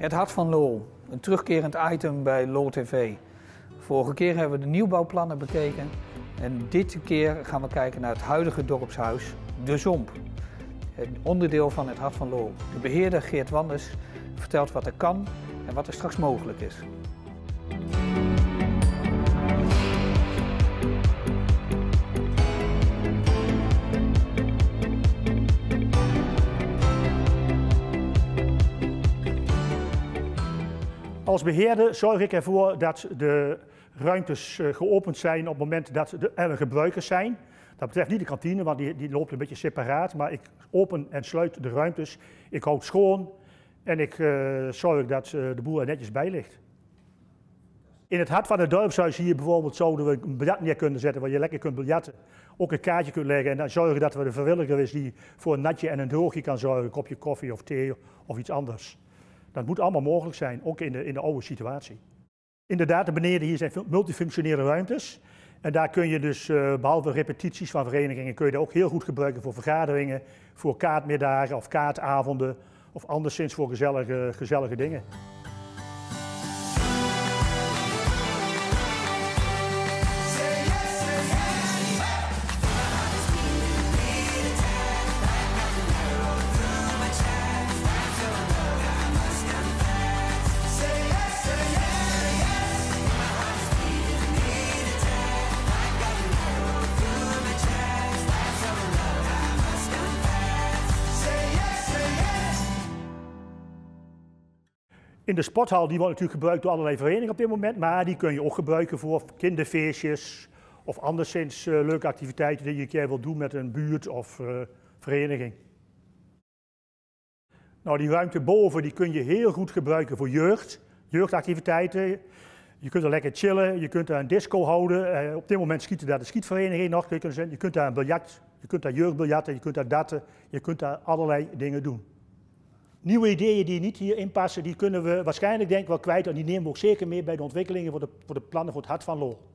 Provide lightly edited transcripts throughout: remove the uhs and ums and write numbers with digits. Het Hart van Loil, een terugkerend item bij Loil TV. Vorige keer hebben we de nieuwbouwplannen bekeken en dit keer gaan we kijken naar het huidige dorpshuis, De Zomp. Het onderdeel van het Hart van Loil. De beheerder Geert Wanders vertelt wat er kan en wat er straks mogelijk is. Als beheerder zorg ik ervoor dat de ruimtes geopend zijn op het moment dat er gebruikers zijn. Dat betreft niet de kantine, want die loopt een beetje separaat. Maar ik open en sluit de ruimtes. Ik hou het schoon en ik zorg dat de boel er netjes bij ligt. In het hart van het dorpshuis hier bijvoorbeeld zouden we een biljart neer kunnen zetten waar je lekker kunt biljarten. Ook een kaartje kunt leggen en dan zorgen dat er een vrijwilliger is die voor een natje en een droogje kan zorgen. Een kopje koffie of thee of iets anders. Dat moet allemaal mogelijk zijn, ook in de oude situatie. Inderdaad, beneden hier zijn multifunctionele ruimtes. En daar kun je dus, behalve repetities van verenigingen, kun je dat ook heel goed gebruiken voor vergaderingen, voor kaartmiddagen of kaartavonden of anderszins voor gezellige dingen. In de sporthal, die wordt natuurlijk gebruikt door allerlei verenigingen op dit moment, maar die kun je ook gebruiken voor kinderfeestjes of anderszins leuke activiteiten die je een keer wilt doen met een buurt of vereniging. Nou, die ruimte boven die kun je heel goed gebruiken voor jeugdactiviteiten. Je kunt er lekker chillen, je kunt daar een disco houden. Op dit moment schieten daar de schietvereniging nog. Je kunt daar een biljart, je kunt daar jeugdbiljarten, je kunt daar darten, je kunt daar allerlei dingen doen. Nieuwe ideeën die niet hierin passen, die kunnen we waarschijnlijk denk ik wel kwijt. En die nemen we ook zeker mee bij de ontwikkelingen voor de plannen voor het Hart van Loil.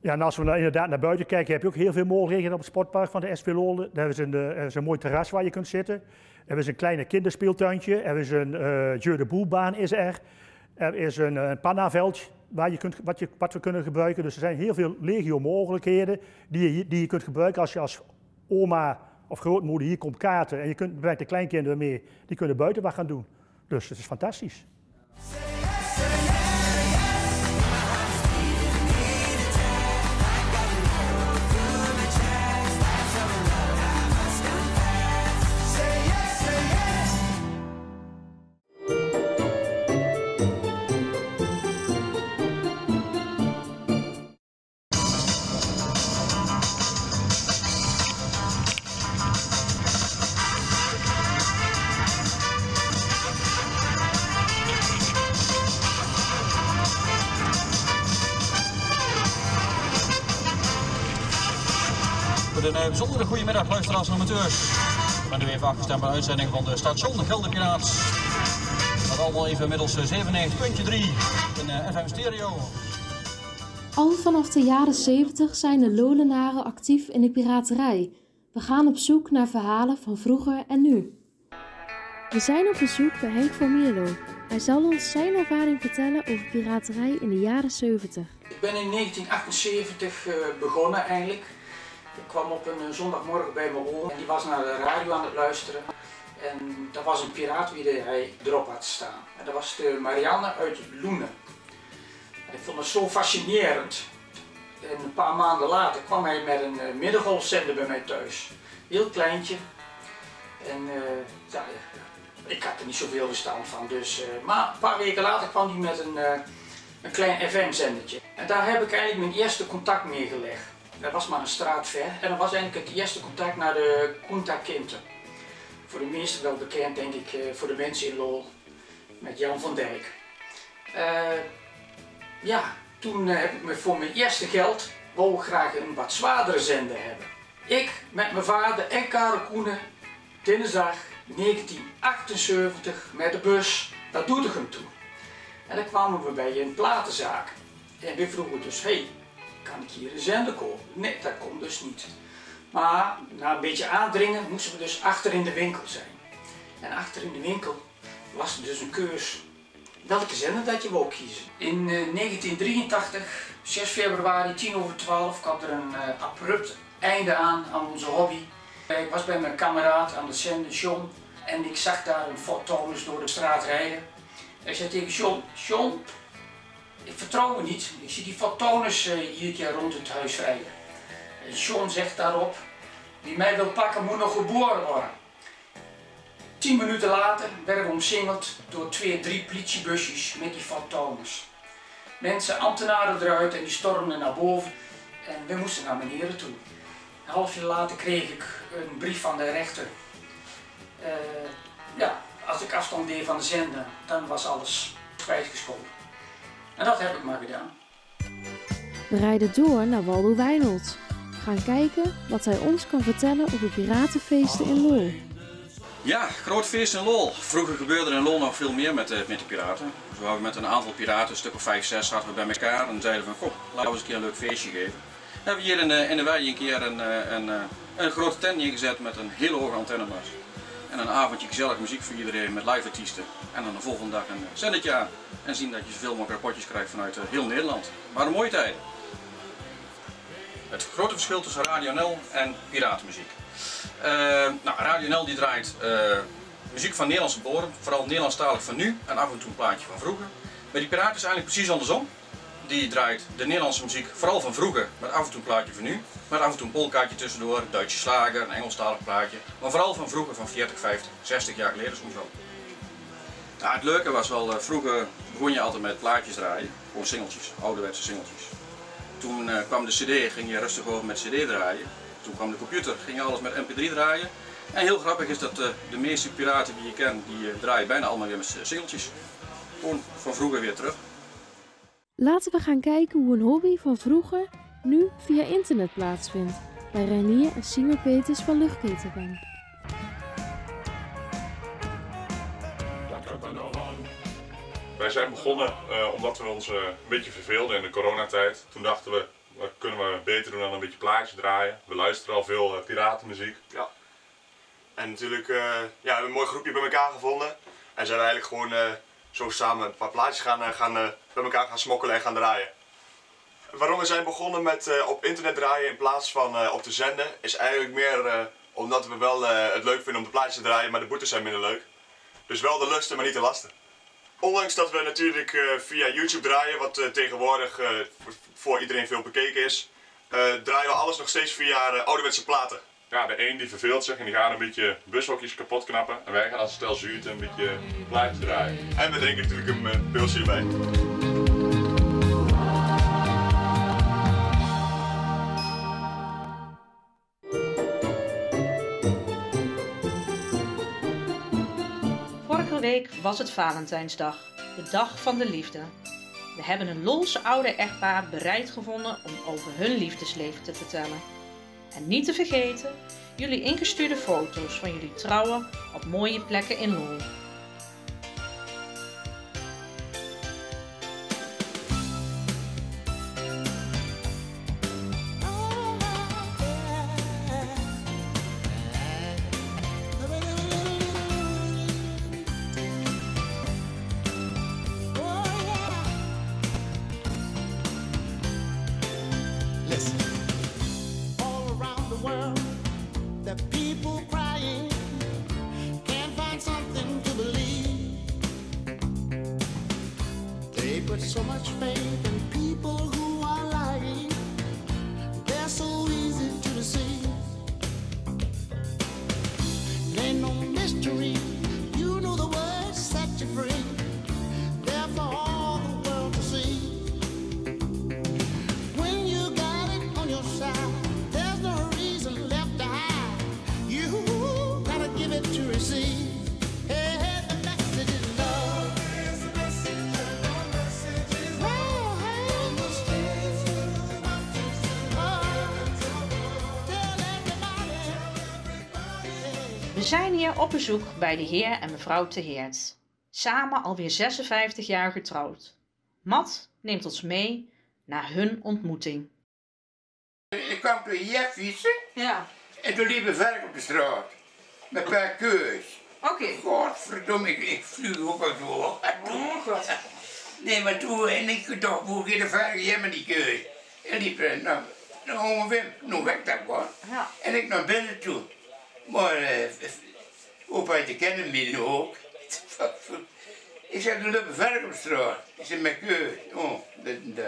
Ja, en als we nou inderdaad naar buiten kijken, heb je ook heel veel mogelijkheden op het sportpark van de SV Loil. Er is een mooi terras waar je kunt zitten. Er is een kleine kinderspeeltuintje. Er is een jeu de boule baan is er. Er is een pannaveldje waar wat we kunnen gebruiken. Dus er zijn heel veel legio mogelijkheden die je kunt gebruiken als je als oma of grootmoeder, hier komt kaarten en je kunt bij de kleinkinderen mee, die kunnen buiten wat gaan doen. Dus het is fantastisch. Een bijzondere goedemiddag, luisteraars en amateurs. We zijn nu even afgestemd bij de uitzending van de station, de Gelderpiraat. Dat allemaal even middels 97.3 in FM Stereo. Al vanaf de jaren 70 zijn de Lolenaren actief in de piraterij. We gaan op zoek naar verhalen van vroeger en nu. We zijn op bezoek bij Henk van Mierlo. Hij zal ons zijn ervaring vertellen over piraterij in de jaren 70. Ik ben in 1978 begonnen eigenlijk. Ik kwam op een zondagmorgen bij mijn oom en die was naar de radio aan het luisteren. En dat was een piraat die hij erop had staan. En dat was de Marianne uit Loenen. En ik vond het zo fascinerend. En een paar maanden later kwam hij met een middengolfzender bij mij thuis. Heel kleintje. En ja, ik had er niet zoveel verstand van. Dus, maar een paar weken later kwam hij met een klein FM-zendertje. En daar heb ik eigenlijk mijn eerste contact mee gelegd. Dat was maar een straat ver en dat was eigenlijk het eerste contact naar de Kunta Kinte. Voor de meesten wel bekend denk ik, voor de mensen in Loil, met Jan van Dijk. Ja, toen heb ik me voor mijn eerste geld, wou graag een wat zwaardere zender hebben. Ik met mijn vader en Karel Koenen, dinsdag 1978 met de bus naar Doetinchem toe. En dan kwamen we bij een platenzaak en we vroegen dus, hey, kan ik hier een zender kopen? Nee, dat kon dus niet. Maar na een beetje aandringen moesten we dus achter in de winkel zijn. En achter in de winkel was dus een keus. Welke zender dat je wou kiezen? In 1983, 6 februari, 11:10, kwam er een abrupt einde aan onze hobby. Ik was bij mijn kameraad aan de zender, John, en ik zag daar een Ford Taunus door de straat rijden. Hij zei tegen John: John, ik vertrouw me niet, ik zie die Ford Taunus hier rond het huis rijden. En John zegt daarop: wie mij wil pakken moet nog geboren worden. 10 minuten later werden we omsingeld door 2, 3 politiebusjes met die Ford Taunus. Mensen, ambtenaren eruit en die stormden naar boven en we moesten naar beneden toe. Een half jaar later kreeg ik een brief van de rechter. Als ik afstand deed van de zender, dan was alles kwijtgescholden. En dat heb ik maar gedaan. We rijden door naar Waldo Wijnald. We gaan kijken wat hij ons kan vertellen over piratenfeesten in Loil. Ja, groot feest in Loil. Vroeger gebeurde er in Loil nog veel meer met de piraten. Dus we hadden met een aantal piraten, een stuk of 5, 6, zaten we bij elkaar en zeiden van: goh, laten we eens een keer een leuk feestje geven. Dan hebben we hier in de wei een keer een grote tent neergezet met een hele hoge antennenmast. En een avondje gezellig muziek voor iedereen met live artiesten. En dan de volgende dag een zendertje aan. En zien dat je zoveel mogelijk rapportjes krijgt vanuit heel Nederland. Maar een mooie tijd. Het grote verschil tussen Radio NL en piratenmuziek. Radio NL die draait muziek van Nederlandse bodem, vooral Nederlandstalig van nu en af en toe een plaatje van vroeger. Maar die piraten is eigenlijk precies andersom. Die draait de Nederlandse muziek vooral van vroeger, met af en toe een plaatje van nu, met af en toe een polkaatje tussendoor, een Duitse slager, een Engelstalig plaatje, maar vooral van vroeger, van 40, 50, 60 jaar geleden soms wel. Nou, het leuke was wel, vroeger begon je altijd met plaatjes draaien, gewoon singeltjes, ouderwetse singeltjes. Toen kwam de cd, ging je rustig over met cd draaien, toen kwam de computer, ging je alles met mp3 draaien. En heel grappig is dat de meeste piraten die je kent, die draaien bijna allemaal weer met singeltjes. Gewoon van vroeger weer terug. Laten we gaan kijken hoe een hobby van vroeger nu via internet plaatsvindt bij Renier en Simon Peters van Luchtketenbank. Wij zijn begonnen omdat we ons een beetje verveelden in de coronatijd. Toen dachten we, wat kunnen we beter doen dan een beetje plaatje draaien? We luisteren al veel piratenmuziek. Ja. En natuurlijk we hebben een mooi groepje bij elkaar gevonden. En zijn we eigenlijk gewoon zo samen een paar plaatjes bij elkaar gaan smokkelen en gaan draaien. Waarom we zijn begonnen met op internet draaien in plaats van op te zenden, is eigenlijk meer omdat we wel het leuk vinden om de plaatjes te draaien, maar de boetes zijn minder leuk. Dus wel de lusten, maar niet de lasten. Ondanks dat we natuurlijk via YouTube draaien, wat tegenwoordig voor iedereen veel bekeken is, draaien we alles nog steeds via ouderwetse platen. Ja, de een die verveelt zich en die gaat een beetje bushokjes kapot knappen en wij gaan als stel zuurten een beetje plaatjes draaien. En we drinken natuurlijk een pilsje erbij. Vorige week was het Valentijnsdag, de dag van de liefde. We hebben een Loilse oude echtpaar bereid gevonden om over hun liefdesleven te vertellen. En niet te vergeten, jullie ingestuurde foto's van jullie trouwen op mooie plekken in Loil. We zijn hier op bezoek bij de heer en mevrouw Te Heert. Samen alweer 56 jaar getrouwd. Mat neemt ons mee naar hun ontmoeting. Ik kwam toen hier fietsen en toen liep ik verder op de straat. Met een paar keus. Oké. Godverdomme, ik vlieg ook al door. Oh, God. Nee, maar toen, en ik toch, hoe ik de vraag, jij maar die keus. En liep er, nou, ongeveer, nou weg dat hoor. Ja. En ik naar binnen toe. Maar, opa, je kent hem ook. Ik zeg, doe dat verder op straat. Ik zeg, mijn keus, oh, dat en dat.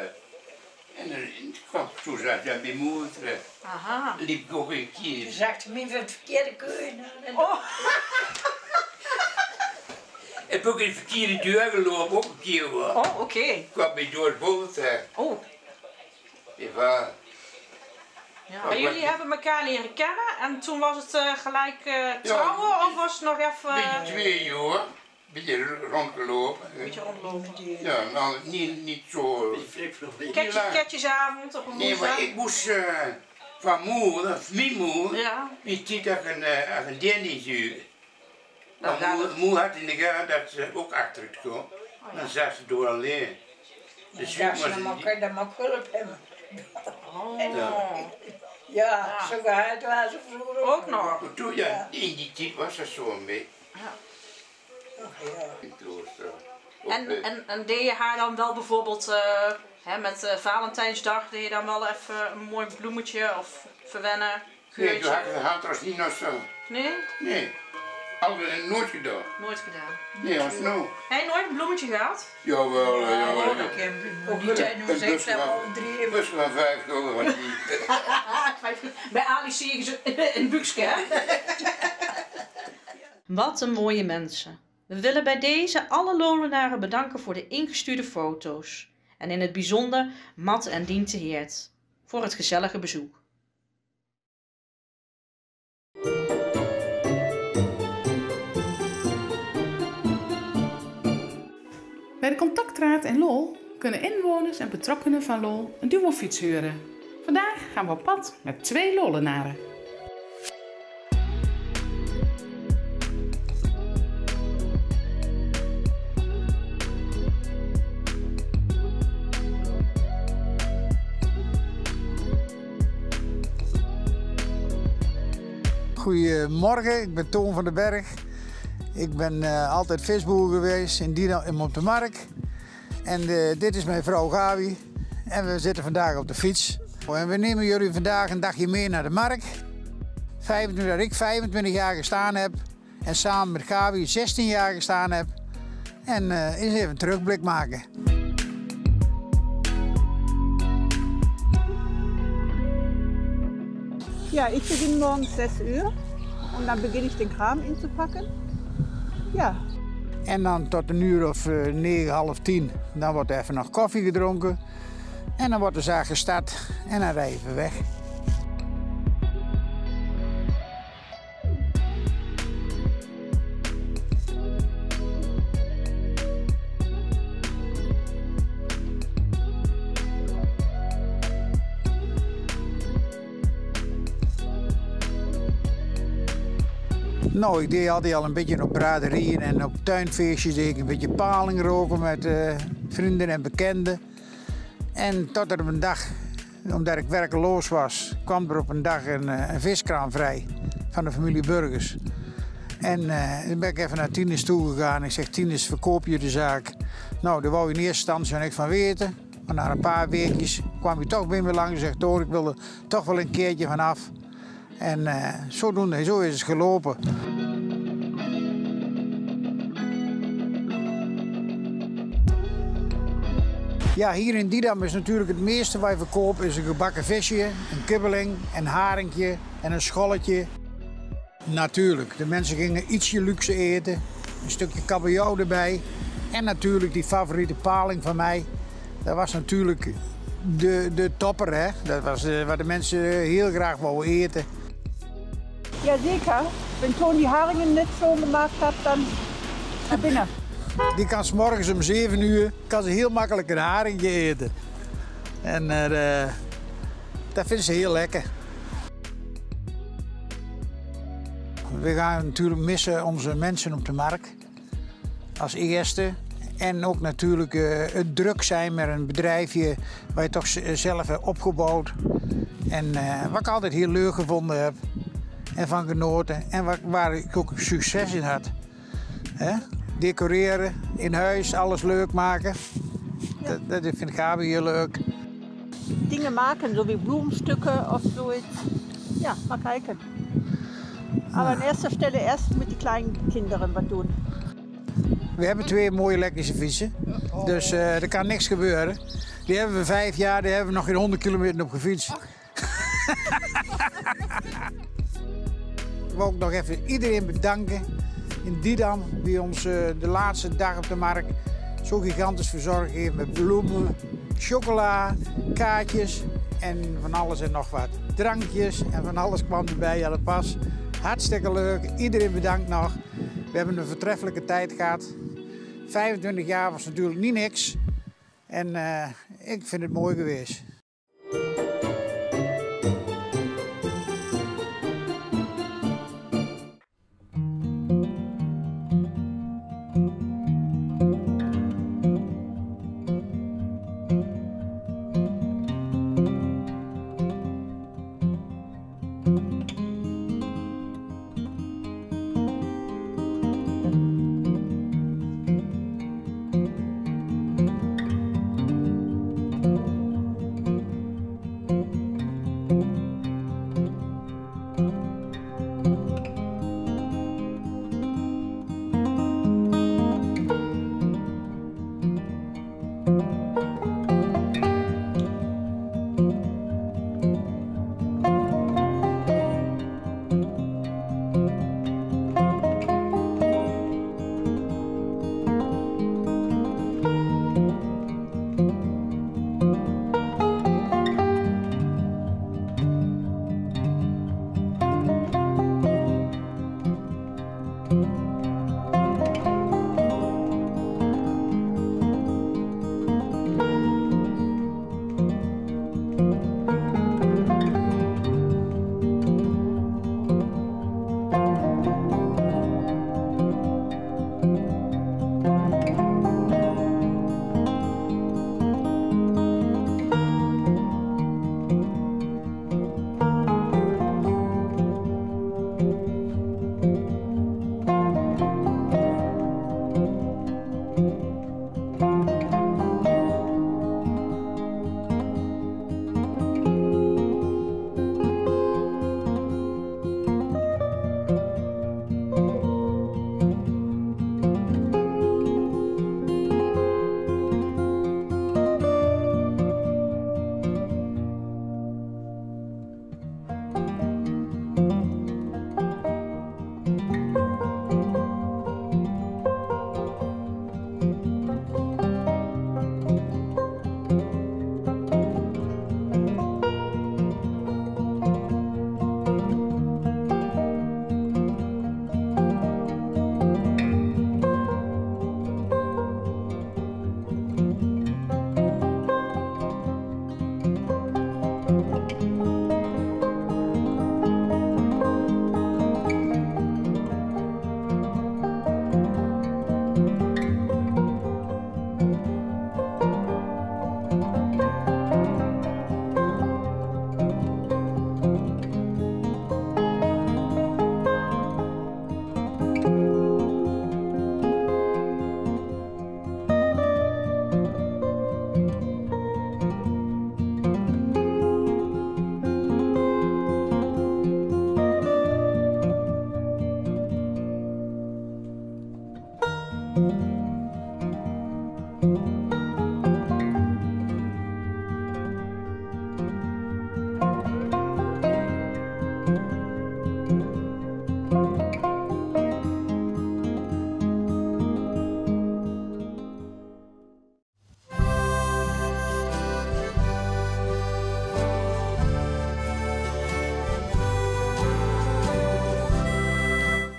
En dan kwam ik zo zacht aan mijn moeder terecht. Aha. Liep ik ook een keer. Je zegt hem van de verkeerde keur. Oh! Ik heb ook in de verkeerde deur gelopen, ook een keer hoor. Oh, oké. Okay. Ik kwam bij George Bolt terecht. Oh. Mijn vader. Ja. Maar jullie hebben elkaar leren kennen en toen was het gelijk trouwen ja, of was het nog even... Beetje twee hoor. Beetje rondgelopen. Beetje rondlopen. Ja, nou niet zo... Ketjesavond op een moeder. Nee, maar ik moest van moeder, mijn moeder, ja. Die tiet ook een dennis huren. Moe had in de gaten dat ze ook achter het kwam. Oh, ja. Dan zat ze door alleen. Dus ja, dan mag ik hulp hebben. Oh. Ja, ja, zo gehaald waren ze vroeger ook nog. Toen, ja, in die tijd was dat zo een beetje. Ja. En deed je haar dan wel bijvoorbeeld hè, met Valentijnsdag, deed je dan wel even een mooi bloemetje of verwennen? Nee, toen had ik haar trouwens niet nog zo. Nee? Nee. Altijd nooit gedaan. Nooit gedaan. Nee, alsnog. Heb je nooit een bloemetje gehad? Jawel, jawel. Ook die tijd nog steeds helemaal overdreven. Bus van 5 gulden was niet. Bij Ali zie je ze in Buxke, hè? Wat een mooie mensen. We willen bij deze alle Lolenaren bedanken voor de ingestuurde foto's. En in het bijzonder Mat en Dien Te Heert voor het gezellige bezoek. Bij de Contactraad en Lol kunnen inwoners en betrokkenen van Lol een duofiets huren. Vandaag gaan we op pad met 2 Lolenaren. Goedemorgen, ik ben Toon van de Berg. Ik ben altijd visboer geweest in Dinam op de markt. En dit is mijn vrouw Gabi. En we zitten vandaag op de fiets. En we nemen jullie vandaag een dagje mee naar de markt. Dat ik 25 jaar gestaan heb. En samen met Gabi 16 jaar gestaan heb. En eens even een terugblik maken. Ja, ik begin morgens 6 uur en dan begin ik de kraam in te pakken. Ja. En dan tot een uur of 9, half 10. Dan wordt er even nog koffie gedronken en dan wordt de zaak gestart en dan rijden we weg. Nou, ik deed altijd al een beetje op braderieën en op tuinfeestjes deed ik een beetje paling roken met vrienden en bekenden. En tot er op een dag, omdat ik werkeloos was, kwam er op een dag een viskraam vrij van de familie Burgers. En toen ben ik even naar Tieners toegegaan. Ik zeg, Tieners, verkoop je de zaak? Nou, daar wou in eerste instantie niks van weten. Maar na een paar weekjes kwam hij toch bij me langs en zegt, hoor, ik wil er toch wel een keertje vanaf. En zodoende, zo is het gelopen. Ja, hier in Didam is natuurlijk het meeste wat je verkoopt is een gebakken visje, een kibbeling, een haringje en een scholletje. Natuurlijk, de mensen gingen ietsje luxe eten, een stukje kabeljauw erbij. En natuurlijk die favoriete paling van mij, dat was natuurlijk de topper, hè. Dat was wat de mensen heel graag wouden eten. Jazeker, wenn Toon die haringen net zo gemaakt had, dan ga binnen. Die kan 's morgens om 7 uur kan ze heel makkelijk een haringje eten. En dat vinden ze heel lekker. We gaan natuurlijk missen onze mensen op de markt als eerste. En ook natuurlijk het druk zijn met een bedrijfje waar je toch zelf hebt opgebouwd. En wat ik altijd heel leuk gevonden heb. En van genoten en waar ik ook succes in had. Hè? Decoreren, in huis, alles leuk maken. Ja. Dat vindt Gabi heel leuk. Dingen maken, zo wie bloemstukken of zoiets. Ja, maar kijken. Maar aan eerste stelle eerst met die kleinkinderen wat doen. We hebben 2 mooie elektrische fietsen, dus er kan niks gebeuren. Die hebben we 5 jaar, die hebben we nog geen 100 kilometer op gefietst. Ik wil ook nog even iedereen bedanken in Didam, die ons de laatste dag op de markt zo gigantisch verzorgd heeft met bloemen, chocola, kaartjes en van alles en nog wat. Drankjes en van alles kwam erbij aan de pas. Hartstikke leuk, iedereen bedankt nog. We hebben een voortreffelijke tijd gehad. 25 jaar was natuurlijk niet niks. En ik vind het mooi geweest.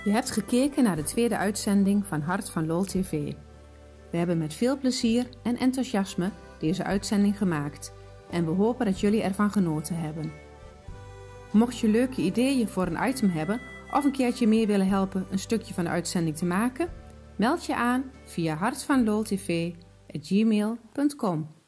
Je hebt gekeken naar de tweede uitzending van Hart van Loil TV. We hebben met veel plezier en enthousiasme deze uitzending gemaakt en we hopen dat jullie ervan genoten hebben. Mocht je leuke ideeën voor een item hebben of een keertje meer willen helpen een stukje van de uitzending te maken, meld je aan via hartvanloiltv@gmail.com.